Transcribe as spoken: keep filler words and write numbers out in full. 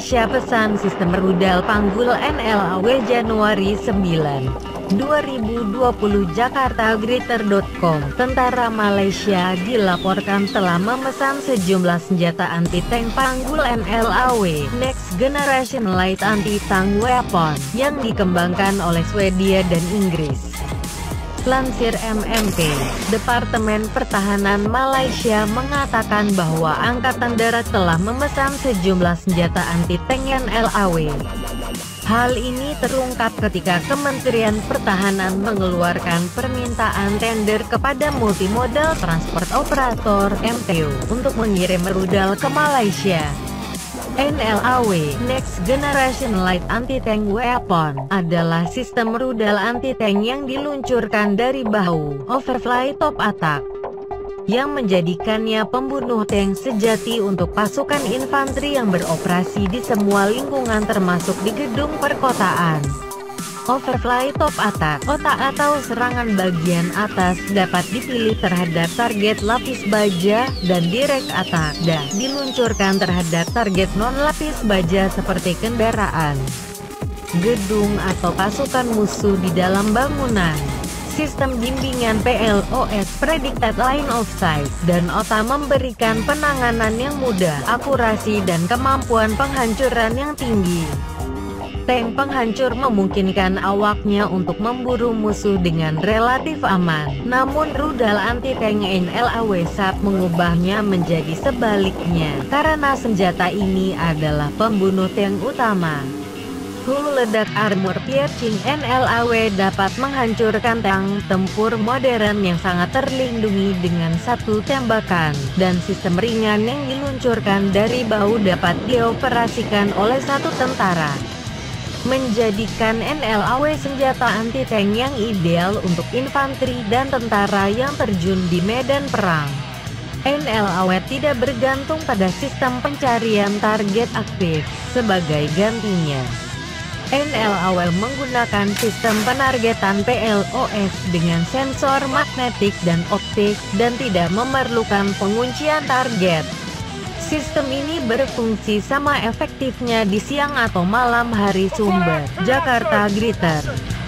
Malaysia pesan sistem rudal Panggul N L A W Januari sembilan, dua ribu dua puluh Jakartagreater titik com. Tentara Malaysia dilaporkan telah memesan sejumlah senjata anti-tank Panggul N L A W Next Generation Light Anti-Tank Weapon yang dikembangkan oleh Swedia dan Inggris. Lansir M M P, Departemen Pertahanan Malaysia mengatakan bahwa Angkatan Darat telah memesan sejumlah senjata anti-tank N L A W. Hal ini terungkap ketika Kementerian Pertahanan mengeluarkan permintaan tender kepada Multimodal Transport Operator M T U untuk mengirim rudal ke Malaysia. N L A W Next Generation Light Anti-Tank Weapon adalah sistem rudal anti-tank yang diluncurkan dari bahu overfly top attack, yang menjadikannya pembunuh tank sejati untuk pasukan infanteri yang beroperasi di semua lingkungan termasuk di gedung perkotaan. Overfly top attack, otak atau serangan bagian atas dapat dipilih terhadap target lapis baja dan direct attack dan diluncurkan terhadap target non-lapis baja seperti kendaraan, gedung atau pasukan musuh di dalam bangunan. Sistem bimbingan P L O S Predicted Line of Sight dan O T A memberikan penanganan yang mudah, akurasi dan kemampuan penghancuran yang tinggi. Tank penghancur memungkinkan awaknya untuk memburu musuh dengan relatif aman, namun rudal anti-tank N L A W S A P mengubahnya menjadi sebaliknya, karena senjata ini adalah pembunuh tank utama. Hulu ledak armor piercing N L A W dapat menghancurkan tank tempur modern yang sangat terlindungi dengan satu tembakan, dan sistem ringan yang diluncurkan dari bahu dapat dioperasikan oleh satu tentara, menjadikan N L A W senjata anti-tank yang ideal untuk infanteri dan tentara yang terjun di medan perang. N L A W tidak bergantung pada sistem pencarian target aktif sebagai gantinya. N L A W menggunakan sistem penargetan P L O S dengan sensor magnetik dan optik dan tidak memerlukan penguncian target. Sistem ini berfungsi sama efektifnya di siang atau malam hari. Sumber, Jakarta Greater.